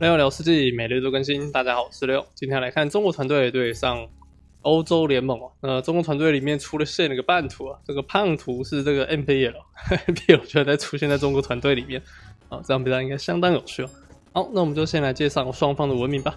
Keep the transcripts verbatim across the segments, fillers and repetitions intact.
六聊世纪每日都更新，大家好，我是六。今天来看中国团队对上欧洲联盟啊。呃，中国团队里面出了现了个叛徒啊，这个胖徒是这个 M B L，M B L 居然在出现在中国团队里面啊，这场比赛应该相当有趣哦。好，那我们就先来介绍双方的文明吧。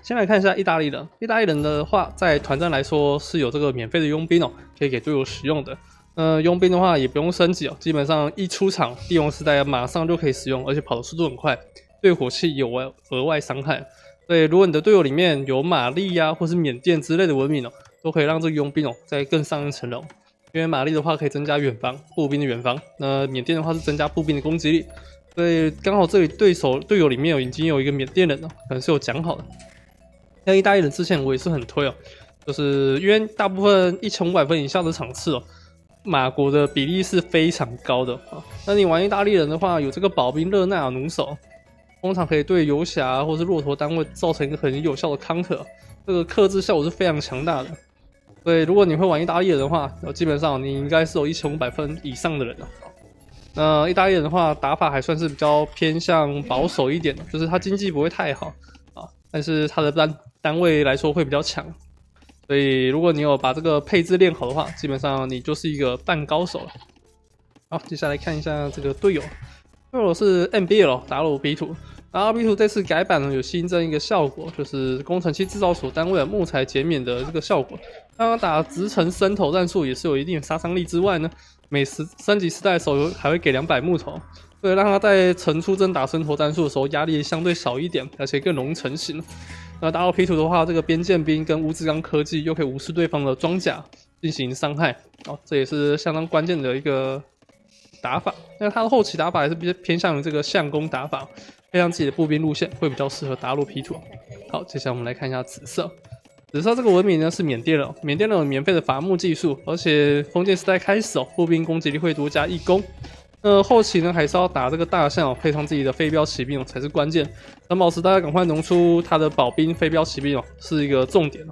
先来看一下意大利人，意大利人的话，在团战来说是有这个免费的佣兵哦，可以给队友使用的。呃，佣兵的话也不用升级哦，基本上一出场，帝王时代马上就可以使用，而且跑的速度很快。对火器有额外伤害，所以如果你的队友里面有玛丽呀、啊，或是缅甸之类的文明哦，都可以让这个佣兵哦再更上一层楼。因为玛丽的话可以增加远防步兵的远防，那缅甸的话是增加步兵的攻击力，所以刚好这里对手队友里面有已经有一个缅甸人了，可能是有讲好的。像意大利人之前我也是很推哦，就是因为大部分一千五百分以下的场次哦。马国的比例是非常高的啊，那你玩意大利人的话，有这个保兵热那亚弩手。通常可以对游侠或是骆驼单位造成一个很有效的 counter， 这个克制效果是非常强大的。所以如果你会玩意大利人的话，基本上你应该是有一千五百分以上的人了。那意大利人的话，打法还算是比较偏向保守一点的，就是他经济不会太好啊，但是他的单单位来说会比较强。所以如果你有把这个配置练好的话，基本上你就是一个半高手了。好，接下来看一下这个队友，队友是 M B L 打鲁比图。然后 R B 二这次改版呢，有新增一个效果，就是工程器制造所单位的木材减免的这个效果。当然打直程伸头战术也是有一定的杀伤力之外呢，每十三级时代的时候还会给两百木头，所以让他在层出征打伸头战术的时候压力相对小一点，而且更容易成型。那打 R B 二的话，这个边剑兵跟乌兹钢科技又可以无视对方的装甲进行伤害，哦，这也是相当关键的一个打法。那他的后期打法还是比较偏向于这个相攻打法。配上自己的步兵路线会比较适合打入 P 二。好，接下来我们来看一下紫色。紫色这个文明呢是缅甸人，缅甸人有免费的伐木技术，而且封建时代开始哦，步兵攻击力会多加一攻。那后期呢还是要打这个大象哦，配上自己的飞镖骑兵哦才是关键。三宝石大家赶快弄出他的保兵飞镖骑兵哦是一个重点哦。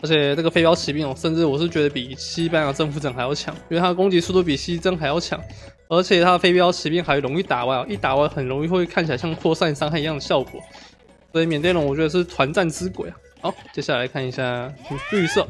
而且这个飞镖骑兵哦，甚至我是觉得比西班牙征服者还要强，因为他的攻击速度比西征还要强。而且它的飞镖骑兵还容易打歪，一打歪很容易会看起来像扩散伤害一样的效果，所以缅甸人我觉得是团战之鬼啊。好，接下来看一下绿色，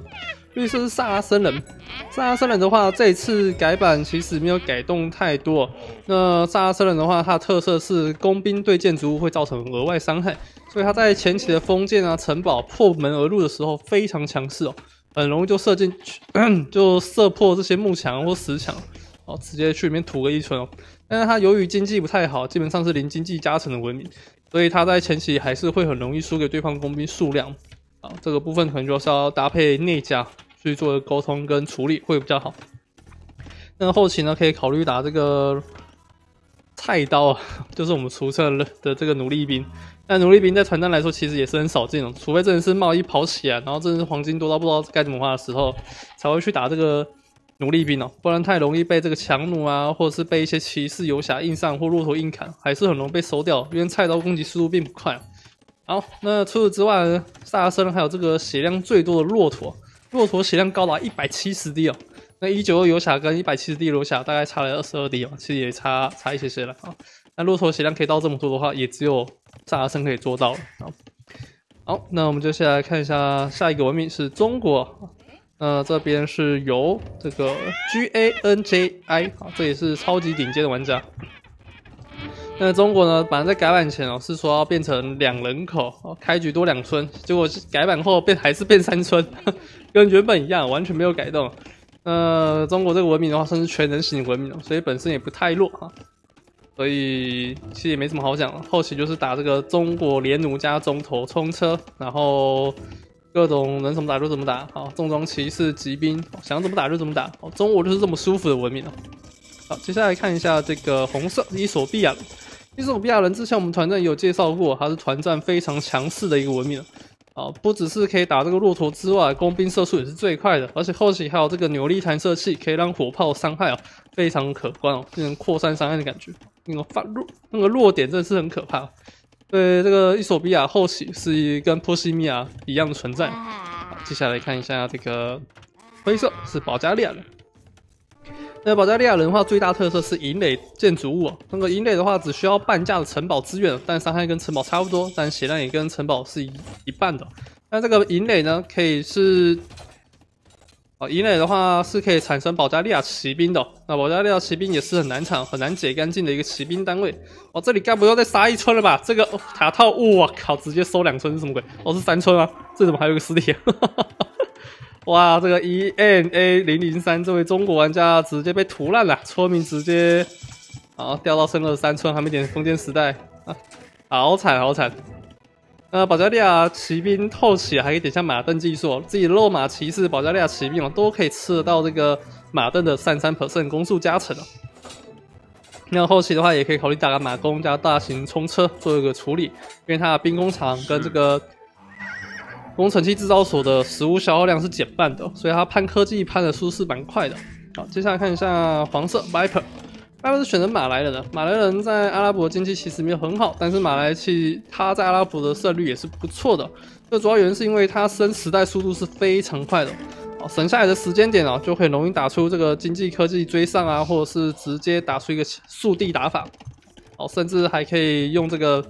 绿色是萨拉森人。萨拉森人的话，这一次改版其实没有改动太多。那萨拉森人的话，它的特色是工兵对建筑物会造成额外伤害，所以它在前期的封建啊、城堡破门而入的时候非常强势哦，很容易就射进去，就射破这些木墙或石墙。哦，直接去里面吐个一村哦。但是他由于经济不太好，基本上是零经济加成的文明，所以他在前期还是会很容易输给对方工兵数量。啊，这个部分可能就是要搭配内家去做沟通跟处理会比较好。那后期呢，可以考虑打这个菜刀啊，就是我们俗称的这个奴隶兵。但奴隶兵在团战来说其实也是很少见的，除非真的是贸易跑起来，然后真的是黄金多到不知道该怎么花的时候，才会去打这个。奴隶兵哦，不然太容易被这个强弩啊，或者是被一些骑士、游侠硬上或骆驼硬砍，还是很容易被收掉，因为菜刀攻击速度并不快啊。好，那除此之外呢，萨拉森还有这个血量最多的骆驼，骆驼血量高达 一百七十滴 哦。那一九二游侠跟 一百七十滴 游侠大概差了 二十二滴 哦，其实也差差一些些了啊。那骆驼血量可以到这么多的话，也只有萨拉森可以做到了。好，那我们就先来看一下下一个文明是中国。呃，这边是由这个 G A N J I 啊，这也是超级顶尖的玩家。那中国呢，本来在改版前哦是说要变成两人口哦，开局多两村，结果改版后变还是变三村，跟原本一样，完全没有改动。呃，中国这个文明的话，算是全人型文明了，所以本身也不太弱啊。所以其实也没什么好讲了，后期就是打这个中国连弩加中投冲车，然后。各种能怎么打就怎么打，好，重装骑士、骑兵，想怎么打就怎么打，好，中国就是这么舒服的文明哦。好，接下来看一下这个红色伊索比亚人，伊索比亚人之前我们团战有介绍过，它是团战非常强势的一个文明啊，不只是可以打这个骆驼之外，工兵射速也是最快的，而且后期还有这个扭力弹射器，可以让火炮伤害啊非常可观哦，变成扩散伤害的感觉，那个发弱那个弱点真的是很可怕。对，这个伊索比亚后期是跟波西米亚一样的存在。接下来看一下这个灰色是保加利亚人。那保加利亚人的话，最大特色是营垒建筑物、哦。那个营垒的话，只需要半价的城堡资源，但伤害跟城堡差不多，但血量也跟城堡是一一半的。那这个营垒呢，可以是，哦，营垒的话是可以产生保加利亚骑兵的、哦。那保加利亚骑兵也是很难产、很难解干净的一个骑兵单位。哦，这里该不要再杀一村了吧？这个、哦、塔套，我、哦、靠，直接收两村是什么鬼？哦，是三村啊？这怎么还有个尸体、啊？哇，这个 E N A 零零三 这位中国玩家直接被屠烂了，村民直接啊掉到剩二十三村，还没点封建时代啊，好惨好惨！呃，保加利亚骑兵透起还可以点下马镫技术，自己肉马骑士、保加利亚骑兵哦都可以吃得到这个马镫的三十三 percent 攻速加成哦。那后期的话也可以考虑打个马弓加大型冲车做一个处理，因为它的兵工厂跟这个。工程器制造所的食物消耗量是减半的，所以它攀科技攀的速度是蛮快的。好，接下来看一下黄色 Viper，Viper Viper 是选择马来人的。马来人在阿拉伯经济其实没有很好，但是马来其他在阿拉伯的胜率也是不错的。这主要原因是因为它升时代速度是非常快的，好，省下来的时间点啊，就很容易打出这个经济科技追上啊，或者是直接打出一个速地打法。好，甚至还可以用这个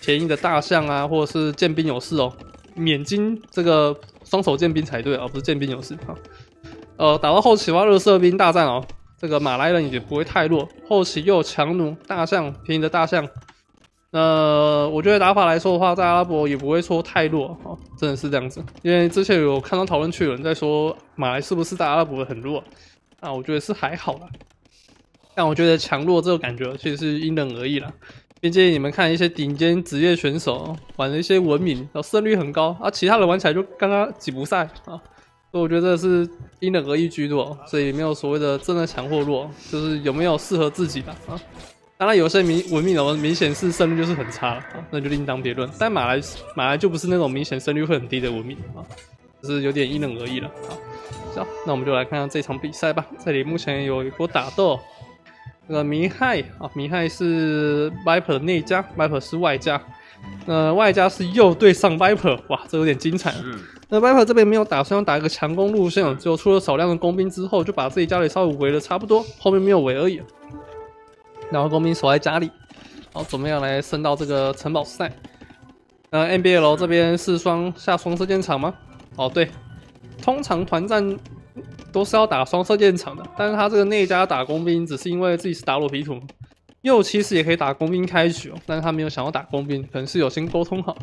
便宜的大象啊，或者是剑兵勇士哦。免金这个双手剑兵才对啊、哦，不是剑兵勇士啊。呃，打到后期的话，热色兵大战哦，这个马来人也不会太弱。后期又有强弩、大象、便宜的大象。呃，我觉得打法来说的话，在阿拉伯也不会说太弱啊、哦，真的是这样子。因为之前有看到讨论区有人在说马来是不是在阿拉伯很弱啊，我觉得是还好啦。但我觉得强弱这种感觉其实是因人而异啦。并且你们看一些顶尖职业选手玩的一些文明，然后胜率很高啊，其他人玩起来就刚刚挤不赛啊，所以我觉得是因人而异居多，所以没有所谓的真的强或弱，就是有没有适合自己的啊。当然有些明文明的明显是胜率就是很差了、啊，那就另当别论。但马来马来就不是那种明显胜率会很低的文明啊，就是有点因人而异了啊。好，那我们就来看看这场比赛吧。这里目前有一波打斗。那个迷害啊，迷害是 Viper 的内加 ，Viper 是外加，呃，外加是又对上 Viper， 哇，这有点精彩。那 Viper 这边没有打算要打一个强攻路线，只有出了少量的工兵之后，就把自己家里稍微围的差不多，后面没有围而已。然后工兵守在家里，好，准备要来升到这个城堡赛。那 M B L 这边是双下双射箭场吗？哦，对，通常团战。都是要打双射箭场的，但是他这个内家打工兵，只是因为自己是打裸皮图，右其实也可以打工兵开局哦，但是他没有想要打工兵，可能是有先沟通好。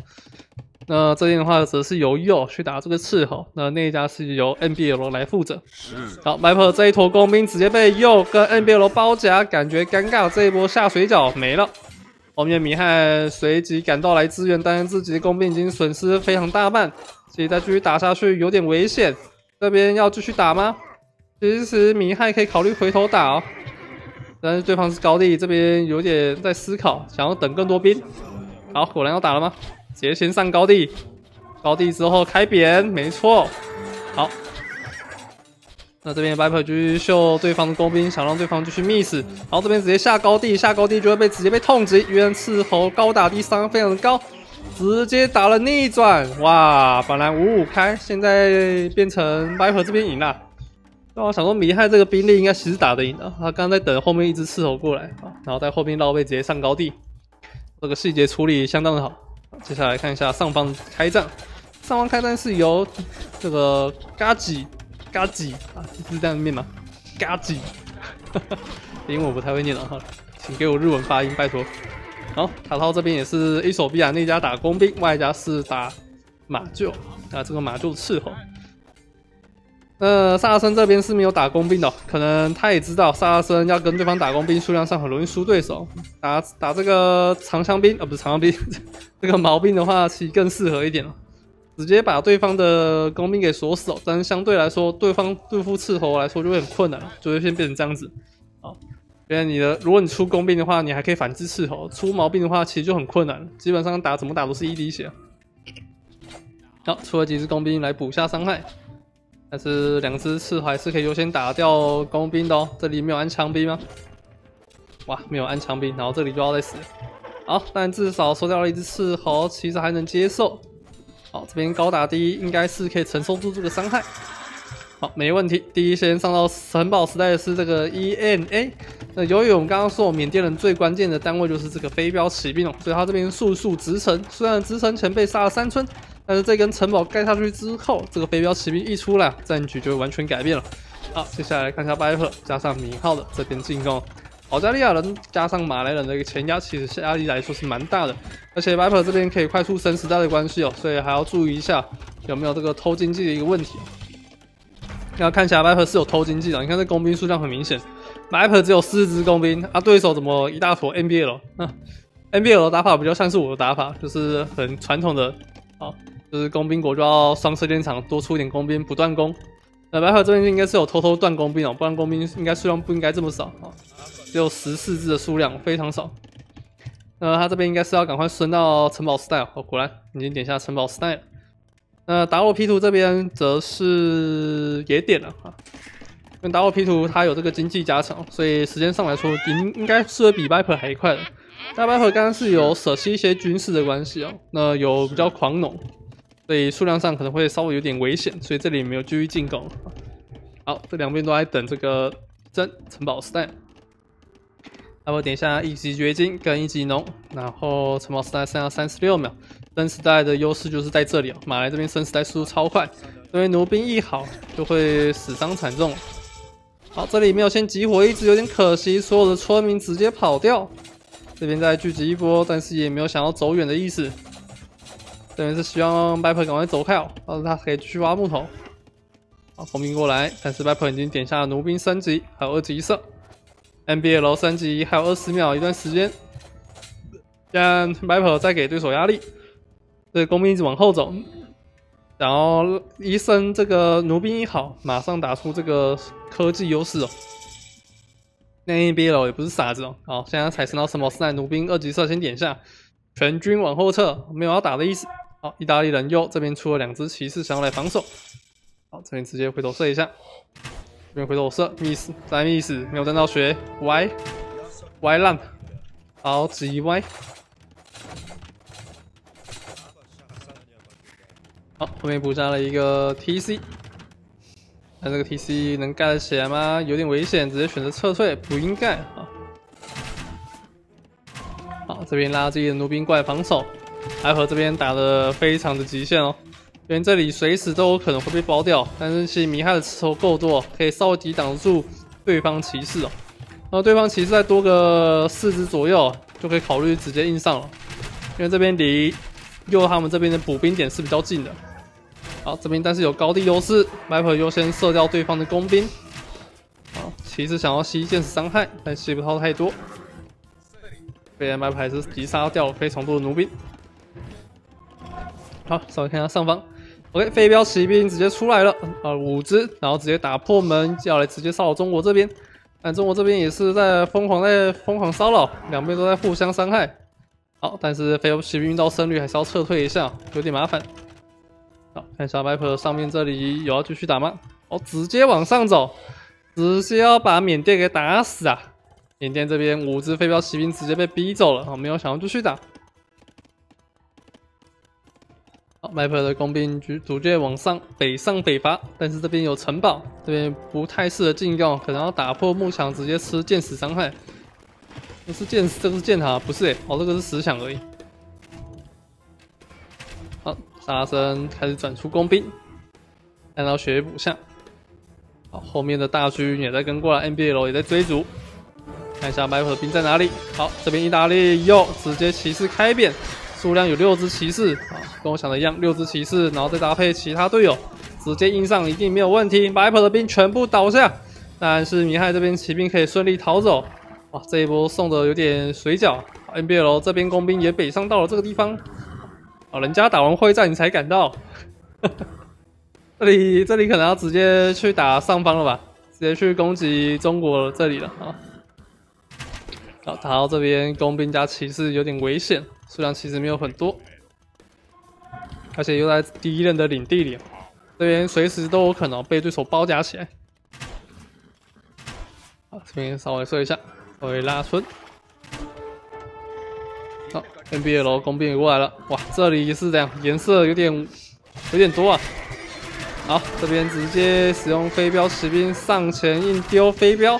那这边的话，则是由右去打这个斥候，那内家是由 M B L 来负责。好 ，Viper 这一坨工兵直接被右跟 M B L 包夹，感觉尴尬，这一波下水饺没了。后面米汉随即赶到来支援，但是自己的工兵已经损失非常大半，所以再继续打下去有点危险。这边要继续打吗？其实迷害可以考虑回头打哦，但是对方是高地，这边有点在思考，想要等更多兵。好，果然要打了吗？直接先上高地，高地之后开扁，没错。好，那这边 Viper 继续秀对方的工兵，想让对方继续 miss。然后这边直接下高地，下高地就会被直接被痛击，因为斥候高打低伤非常的高。直接打了逆转，哇！本来五五开，现在变成 Viper 这边赢了。那我想说，迷害这个兵力应该其实打得赢的。他刚刚在等后面一只斥候过来啊，然后在后面绕背直接上高地，这个细节处理相当的好。接下来看一下上方开战，上方开战是由这个 GANJI GANJI 啊，是这样念吗 ？GANJI， 因为我不太会念了哈，请给我日文发音，拜托。好，塔套这边也是一手臂啊，内家打工兵，外加是打马厩啊，这个马厩斥候。那萨拉森这边是没有打工兵的、哦，可能他也知道萨拉森要跟对方打工兵数量上很容易输对手，打打这个长枪兵啊，不是长枪兵，这个毛兵的话其实更适合一点了、哦，直接把对方的工兵给锁死、哦，但是相对来说，对方对付斥候来说就会很困难了，就会先变成这样子，好。因为你的，如果你出工兵的话，你还可以反制斥候；出毛病的话，其实就很困难了。基本上打怎么打都是一滴血。好，出了几只工兵来补下伤害，但是两只斥候还是可以优先打掉工兵的哦。这里没有安强兵吗？哇，没有安强兵，然后这里就要再死。好，但至少收掉了一只斥候，其实还能接受。好，这边高打低应该是可以承受住这个伤害。好，没问题。第一时间上到城堡时代的是这个 E N A。那由于我们刚刚说，缅甸人最关键的单位就是这个飞镖骑兵哦，所以他这边速速直城。虽然直城前被杀了三村，但是这根城堡盖下去之后，这个飞镖骑兵一出来，战局就完全改变了。好，接下来看一下 Viper 加上米号的这边进攻。 保加利亚人加上马来人的一个前压，其实压力来说是蛮大的，而且 Viper 这边可以快速升时代的关系哦，所以还要注意一下有没有这个偷经济的一个问题。要看起来 Viper 是有偷经济的，你看这工兵数量很明显 ，Viper 只有四只工兵啊，对手怎么一大坨 M B L？ 那 M B L 的打法比较像是我的打法，就是很传统的，啊，就是工兵国就要双射电场，多出一点工兵不断攻。那 Viper 这边应该是有偷偷断工兵哦，不然工兵应该数量不应该这么少啊。 只有十四只的数量，非常少。那他这边应该是要赶快升到城堡时代哦，果然已经点下城堡时代了。那打我 P 图这边则是也点了啊，因为打我 P 图他有这个经济加成，所以时间上来说应应该是会比 Viper 还快的。那 Viper 刚刚是有舍弃一些军事的关系哦，那有比较狂农，所以数量上可能会稍微有点危险，所以这里没有继续进攻。好，这两边都在等这个真城堡时代。 那我点一下一级掘金跟一级农，然后城堡时代剩下三十六秒，生时代的优势就是在这里哦。马来这边生时代速度超快，因为弩兵一好就会死伤惨重。好，这里没有先集火，一直有点可惜，所有的村民直接跑掉。这边再聚集一波，但是也没有想要走远的意思，这边是希望 Viper 赶快走开哦，让他可以去挖木头。好，红兵过来，但是 Viper 已经点下了弩兵升级，还有二级射。 M B L 升级还有二十秒，一段时间，让 Viper 再给对手压力。这工兵一直往后走，然后一升这个弩兵一好，马上打出这个科技优势哦。那 M B L 也不是傻子哦，好，现在才升到什么时代？弩兵二级射先点下，全军往后撤，没有要打的意思。好，意大利人右这边出了两只骑士想要来防守，好，这边直接回头射一下。 这边回头射 ，miss 再 miss， 没有站到血 ，y y 烂，好几 y， 好后面补上了一个 T C， 但这个 T C 能盖得起来吗？有点危险，直接选择撤退，不应该啊。好，这边拉自己的弩兵过来防守，还和这边打得非常的极限哦。 因为这里随时都有可能会被包掉，但是其实迷害的吃头够多，可以稍微抵挡住对方骑士哦。然后对方骑士再多个四只左右，就可以考虑直接硬上了。因为这边离右他们这边的补兵点是比较近的。好，这边但是有高地优势 ，Viper 优先射掉对方的工兵。好，骑士想要吸箭矢伤害，但吸不到太多，被 Viper 还是击杀掉了非常多的弩兵。好，稍微看一下上方。 OK， 飞镖骑兵直接出来了，啊、呃，五只，然后直接打破门，要来直接骚扰中国这边。但中国这边也是在疯狂在疯狂骚扰，两边都在互相伤害。好，但是飞镖骑兵遇到胜率还是要撤退一下，有点麻烦。好，看一下 Viper 上面这里有要继续打吗？哦，直接往上走，直接要把缅甸给打死啊！缅甸这边五只飞镖骑兵直接被逼走了，哦，没有想要继续打。 Viper 的工兵逐逐渐往上北上北伐，但是这边有城堡，这边不太适合进攻，可能要打破木墙，直接吃箭矢伤害。不是箭，这个是箭塔，不是诶、欸，哦，这个是石墙而已。好，沙僧开始转出工兵，看到血补下。好，后面的大军也在跟过来 ，M B L 也在追逐。看一下 Viper 兵在哪里？好，这边意大利右直接骑士开扁。 数量有六只骑士啊，跟我想的一样，六只骑士，然后再搭配其他队友，直接硬上一定没有问题。Viper 的兵全部倒下，但是迷害这边骑兵可以顺利逃走。哇，这一波送的有点水饺。M B L 这边工兵也北上到了这个地方，哦，人家打完会战你才赶到，这里这里可能要直接去打上方了吧，直接去攻击中国这里了啊。然后打到这边工兵加骑士有点危险。 数量其实没有很多，而且又在敌人的领地里，这边随时都有可能被对手包夹起来。好，这边稍微射一下，稍微拉村。好 ，M B L 工兵也过来了，哇，这里是这样，颜色有点有点多啊。好，这边直接使用飞镖骑兵上前硬丢飞镖，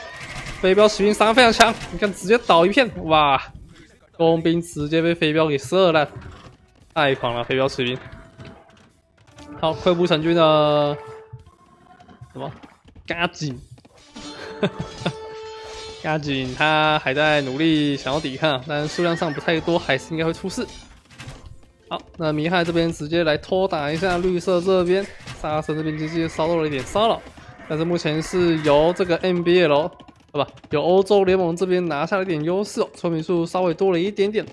飞镖骑兵伤害非常强，你看直接倒一片，哇！工兵直接被飞镖给射烂，太狂了，飞镖骑兵。好，溃不成军的什么？嘎紧，嘎紧，他还在努力想要抵抗，但数量上不太多，还是应该会出事。 好，那迷害这边直接来拖打一下绿色这边，沙僧这边直接稍到了一点骚扰，但是目前是由这个 M B L 对吧？由欧洲联盟这边拿下了一点优势哦，村民数稍微多了一点点。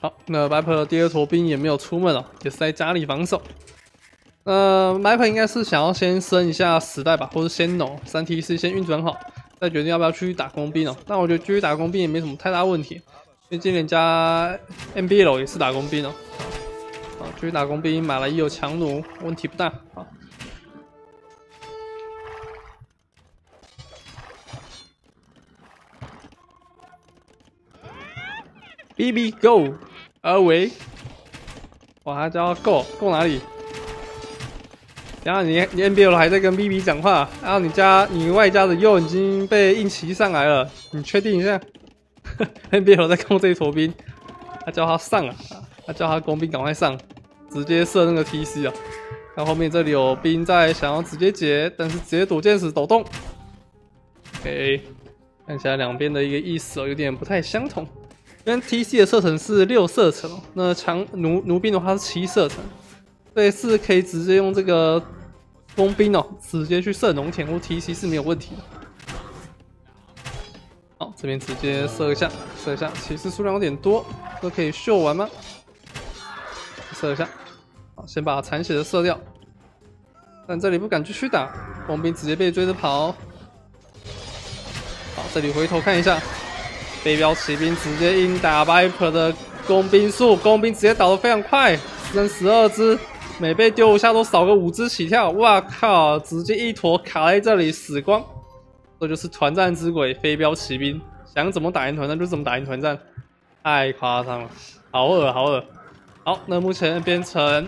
好，那 Viper 的第二坨兵也没有出门哦，也是在家里防守。呃 ，Viper 应该是想要先升一下时代吧，或是先农三 T 是先运转好，再决定要不要去打工兵哦。但我觉得继续打工兵也没什么太大问题。 最近人家 M B L 也是打工兵哦，啊，就是打工兵，马来也有强弩，问题不大啊。B B go， 阿维，哇，他叫 go go 哪里？然后你你 M B L 还在跟 B B 讲话，然后你家你外家的右已经被硬骑上来了，你确定一下？ N B L 在控这一坨兵，他叫他上啊，他叫他工兵赶快上，直接射那个 T C 啊。看后面这里有兵在想要直接解，但是直接躲箭时抖动。OK， 看起来两边的一个意思哦，有点不太相同。因为 T C 的射程是六射程哦，那强奴奴兵的话是七射程，所以是可以直接用这个工兵哦，直接去射农田或 T C 是没有问题的。 好，这边直接射一下，射一下，骑士数量有点多，都可以秀完吗？射一下，好，先把残血的射掉。但这里不敢继续打，工兵直接被追着跑。好，这里回头看一下，飞镖骑兵直接硬打 Viper 的工兵数，工兵直接倒得非常快，剩十二只，每被丢一下都少个五只起跳，哇靠，直接一坨卡在这里死光。 这就是团战之鬼飞镖骑兵，想怎么打赢团战就怎么打赢团战，太夸张了，好恶好恶。好，那目前变成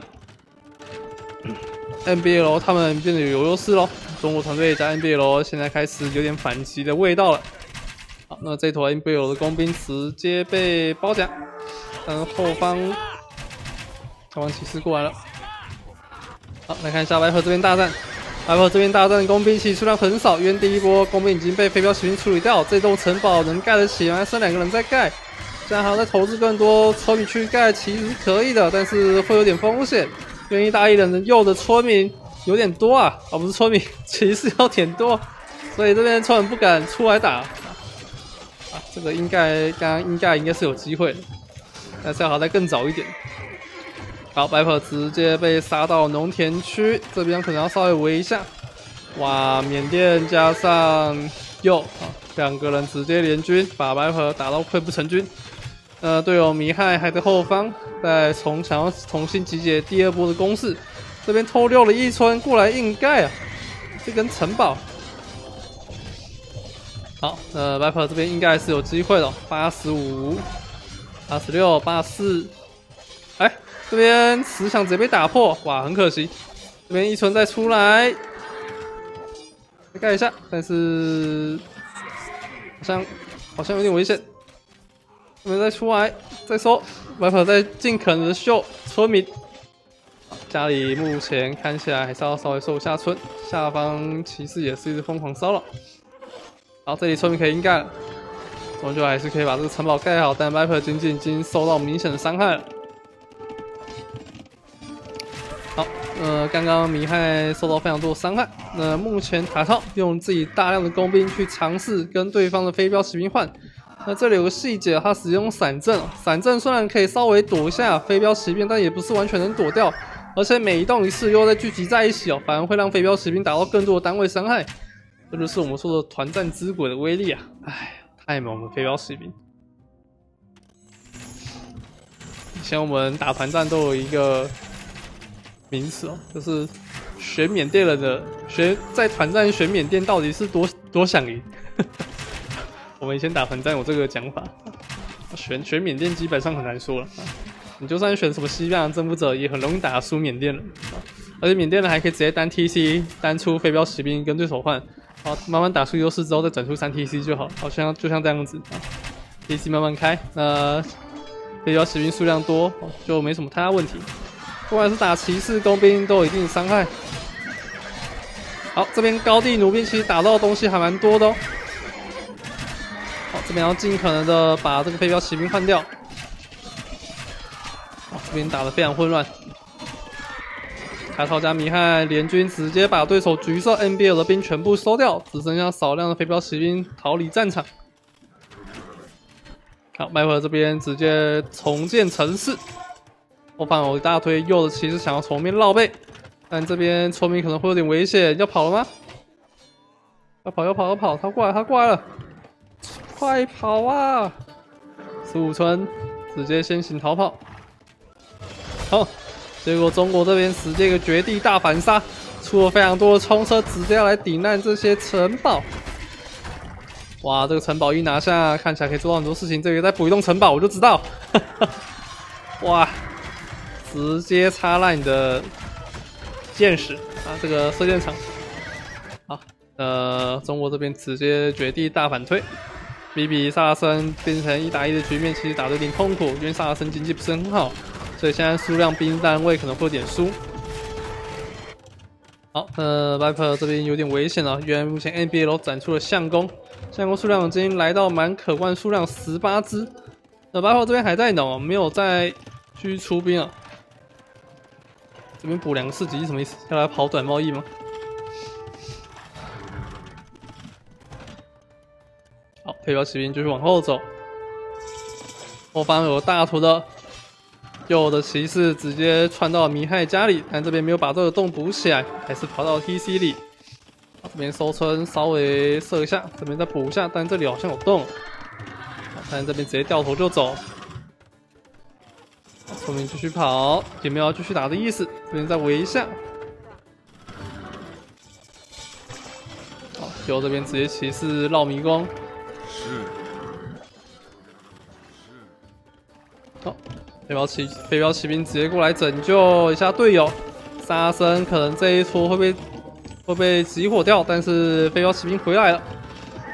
M B L 他们变得有优势咯，中国团队加 M B L 现在开始有点反击的味道了。好，那这坨 M B L 的工兵直接被包夹，但后方后方骑士过来了。好，来看一下白河这边大战。 Viper 这边大战工兵其实数量很少，因为第一波工兵已经被飞镖骑兵处理掉，这栋城堡能盖得起吗？剩两个人在盖，现在还要再投资更多村民去盖，其实是可以的，但是会有点风险。愿意大一人右的村民有点多啊，啊不是村民，骑士有点多，所以这边村民不敢出来打。啊，这个应该刚刚应该应该是有机会的，但是要好在更早一点。 好 ，Viper 直接被杀到农田区，这边可能要稍微围一下。哇，缅甸加上右啊，两个人直接联军把 Viper 打到溃不成军。呃，队友迷害还在后方，再从想要重新集结第二波的攻势。这边偷溜了一村过来硬盖啊，这根城堡。好，呃 ，Viper 这边应该是有机会了， 八十五 八十六 八十四。 哎，这边石墙直接被打破，哇，很可惜。这边一村再出来，再盖一下，但是好像好像有点危险。这边再出来，再收 ，Viper 在尽可能的秀村民。家里目前看起来还是要稍微收一下村，下方骑士也是一直疯狂骚扰。好，这里村民可以硬盖了，终究还是可以把这个城堡盖好，但 Viper 仅仅已经受到明显的伤害了。 好，呃，刚刚迷害受到非常多的伤害。那、呃、目前塔套用自己大量的工兵去尝试跟对方的飞镖骑兵换。那这里有个细节，他使用闪阵，闪阵虽然可以稍微躲一下飞镖骑兵，但也不是完全能躲掉。而且每移动一次又在聚集在一起哦，反而会让飞镖骑兵打到更多的单位伤害。这就是我们说的团战之鬼的威力啊！哎，太猛了，飞镖骑兵。以前我们打团战都有一个。 名词哦，就是选缅甸人的学在团战选缅甸到底是多多想赢。我们以前打团战有这个讲法，选选缅甸基本上很难说了，你就算选什么西班征服者，也很容易打输缅甸人。而且缅甸人还可以直接单 T C 单出飞镖骑兵跟对手换，好，慢慢打出优势之后再转出三 T C 就好，好像就像这样子。T C 慢慢开，那飞镖骑兵数量多，就没什么太大问题。不管是打骑士、工兵都有一定的伤害。好，这边高地弩兵其实打到的东西还蛮多的哦。 好，这边要尽可能的把这个飞镖骑兵换掉。好，这边打得非常混乱。卡套加米汉联军直接把对手橘色 M B L 的兵全部收掉，只剩下少量的飞镖骑兵逃离战场。好，迈克尔这边直接重建城市。我反我一大推右的骑士想要从面绕背，但这边村民可能会有点危险，要跑了吗？要跑要跑要跑，他过来他过来了。 快跑啊！十五村直接先行逃跑。好，结果中国这边直接一个绝地大反杀，出了非常多的冲车，直接要来抵难这些城堡。哇，这个城堡一拿下，看起来可以做到很多事情。这个再补一栋城堡，我就知道。哇，直接插烂你的箭矢啊！这个射箭场。好，呃，中国这边直接绝地大反推。 比比萨拉森变成一打一的局面，其实打得有点痛苦，因为萨拉森经济不是很好，所以现在数量兵单位可能会有点输。好，呃 ，Viper 这边有点危险了，因为目前 M B L 展出了相公，相公数量已经来到蛮可观数量十八只。那 Viper 这边还在等，没有再去出兵啊。这边补两个市集是什么意思？要来跑短贸易吗？ 好，飞镖骑兵就是往后走，后方有大图的，右的骑士直接窜到迷害家里，但这边没有把这个洞补起来，还是跑到 T C 里。这边收村稍微射一下，这边再补一下，但这里好像有洞，但这边直接掉头就走。村民继续跑，也没有要继续打的意思，这边再围一下。 好，右这边直接骑士绕迷宫。 好，飞镖骑飞镖骑兵直接过来拯救一下队友。沙僧可能这一出会被会被集火掉，但是飞镖骑兵回来了，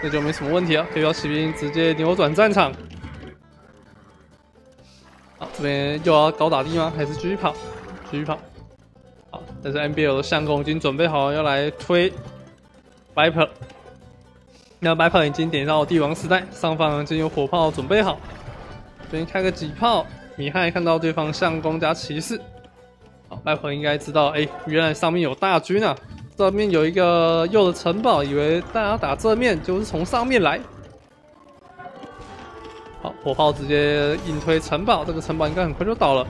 那就没什么问题了。飞镖骑兵直接扭转战场。好，这边又要高打地吗？还是继续跑？继续跑。好，但是 M B L 的相公已经准备好要来推 Viper。 那白炮已经点到帝王时代，上方已经有火炮准备好，这边开个几炮。米汉看到对方相公加骑士，好，白炮应该知道，哎、欸，原来上面有大军啊！这面有一个右的城堡，以为大家打正面就是从上面来。好，火炮直接硬推城堡，这个城堡应该很快就倒了。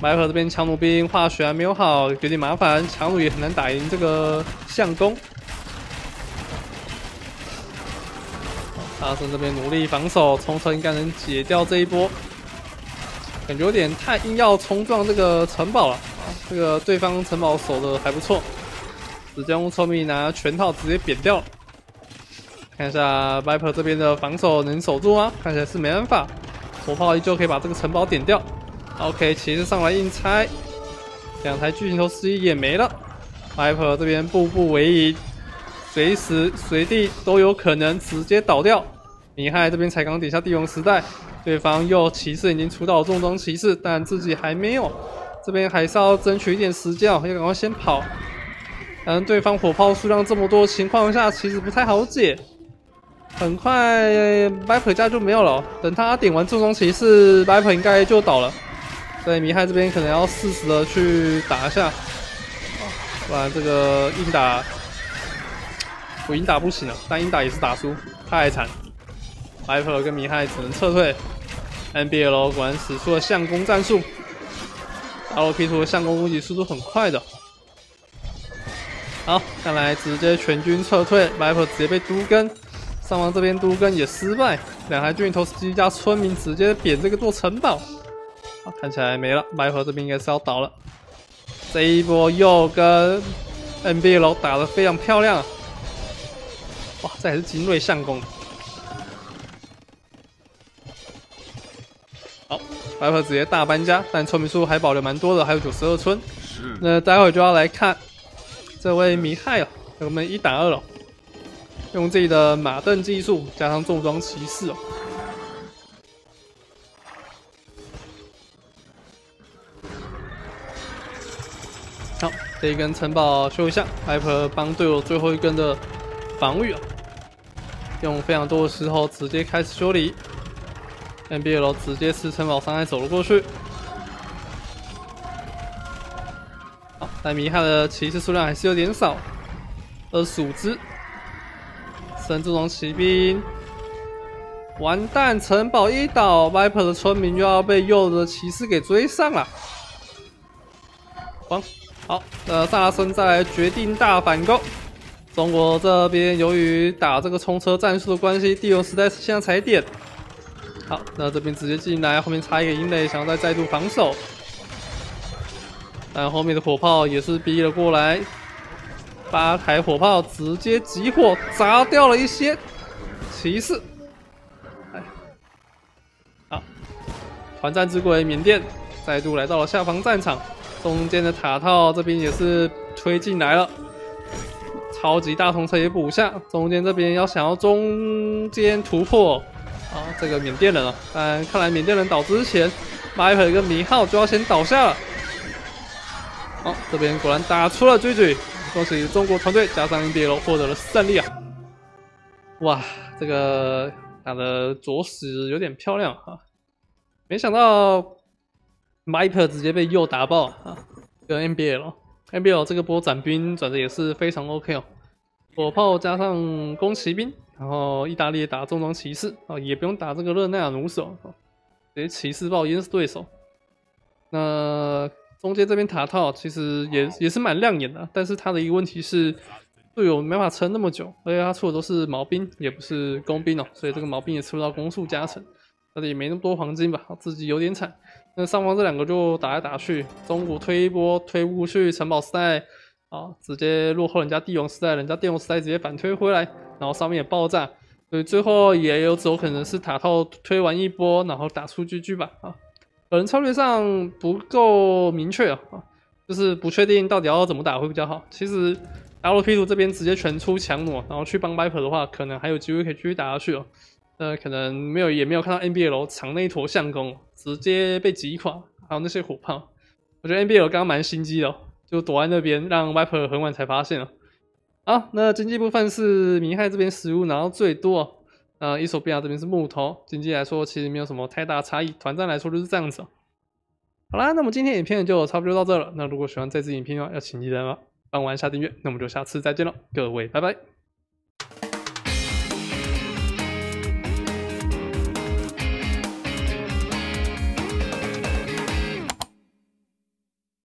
白炮这边强弩兵化学还没有好，有点麻烦，强弩也很难打赢这个相公。 阿森这边努力防守，冲城应该能解掉这一波。感觉有点太硬要冲撞这个城堡了，啊、这个对方城堡守的还不错，直接用村民拿拳套直接扁掉了。看一下 Viper 这边的防守能守住吗？看起来是没办法，火炮依旧可以把这个城堡点掉。OK， 骑士上来硬拆，两台巨型头司机也没了。Viper 这边步步为营。 随时随地都有可能直接倒掉。米亥这边才刚点下帝王时代，对方又骑士已经出到重装骑士，但自己还没有。这边还是要争取一点时间哦，要赶快先跑。嗯，对方火炮数量这么多情况下，其实不太好解。很快 Viper 家就没有了、哦，等他点完重装骑士 ，Viper 应该就倒了。所以米亥这边可能要适时的去打一下，不然这个硬打。 我硬打不行了，但硬打也是打输，太惨。Viper 跟米亥只能撤退。M B L 果然使出了相公战术 ，L P 图的相公攻击速度很快的。好，看来直接全军撤退 ，Viper 直接被都跟，上方这边都跟也失败，两台军头司机加村民直接扁这个座城堡。好，看起来没了 ，Viper 这边应该是要倒了。这一波又跟 M B L 打得非常漂亮。 哇，这还是精锐相公。好 ，Viper 直接大搬家，但村民数还保留蛮多的，还有九十二村。是。那待会就要来看这位迷害了，我们一打二了，用自己的马镫技术加上重装骑士哦。 好，这一根城堡修一下 ，Viper 帮队友最后一根的防御啊，用非常多的石头直接开始修理 ，M B L 直接吃城堡伤害走了过去。好，但迷害的骑士数量还是有点少， 二十五只。神之龙骑兵，完蛋，城堡一倒 ，Viper 的村民就要被右的骑士给追上了。光。 好，呃，萨拉森再来决定大反攻。中国这边由于打这个冲车战术的关系，地球实在是现在踩点。好，那这边直接进来，后面插一个营垒，想要再再度防守。但后面的火炮也是逼了过来，八台火炮直接集火砸掉了一些骑士。哎，好，团战之鬼缅甸再度来到了下方战场。 中间的塔套这边也是推进来了，超级大铜车也补下。中间这边要想要中间突破，啊，这个缅甸人啊，但看来缅甸人倒之前 ，Viper 跟迷号就要先倒下了。好、啊，这边果然打出了狙击，恭喜中国团队加上 M B L 获得了胜利啊！哇，这个打的着实有点漂亮啊，没想到。 Viper 直接被右打爆啊！跟 M B L，M B L 这个波斩兵转的也是非常 OK 哦。火炮加上弓骑兵，然后意大利打重装骑士啊，也不用打这个热那亚弩手，直接骑士爆淹死对手。那中间这边塔套其实也也是蛮亮眼的，但是他的一个问题是队友没法撑那么久，而且他出的都是毛兵，也不是弓兵哦，所以这个毛兵也吃不到攻速加成，但是也没那么多黄金吧，自己有点惨。 那上方这两个就打来打去，中国推一波推不去，城堡时代啊直接落后人家帝王时代，人家帝王时代直接反推回来，然后上面也爆炸，所以最后也有有可能是塔套推完一波，然后打出 G G 吧啊，可能策略上不够明确啊，就是不确定到底要怎么打会比较好。其实 W P 图这边直接全出强弩，然后去帮 Viper 的话，可能还有机会可以继续打下去哦。 呃，可能没有，也没有看到 M B L 场内一坨相公直接被击垮，还有那些火炮，我觉得 M B L 刚刚蛮心机的、哦，就躲在那边让 Viper 很晚才发现了。好，那经济部分是明害这边食物拿到最多，呃，伊索比亚这边是木头，经济来说其实没有什么太大差异，团战来说就是这样子、哦。好啦，那么今天影片就差不多到这了。那如果喜欢这支影片的话，要请记得帮忙按下订阅。那我们就下次再见了，各位，拜拜。